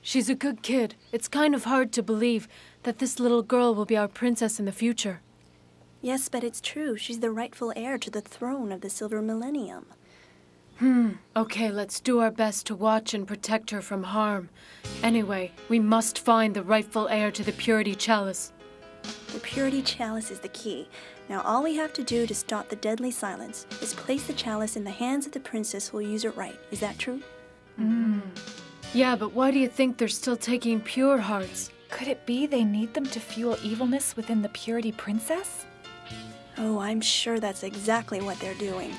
She's a good kid. It's kind of hard to believe that this little girl will be our princess in the future. Yes, but it's true. She's the rightful heir to the throne of the Silver Millennium. Okay, let's do our best to watch and protect her from harm. Anyway, we must find the rightful heir to the Purity Chalice. The Purity Chalice is the key. Now all we have to do to stop the deadly silence is place the chalice in the hands of the princess who will use it right. Is that true? Yeah, but why do you think they're still taking pure hearts? Could it be they need them to fuel evilness within the Purity Princess? Oh, I'm sure that's exactly what they're doing.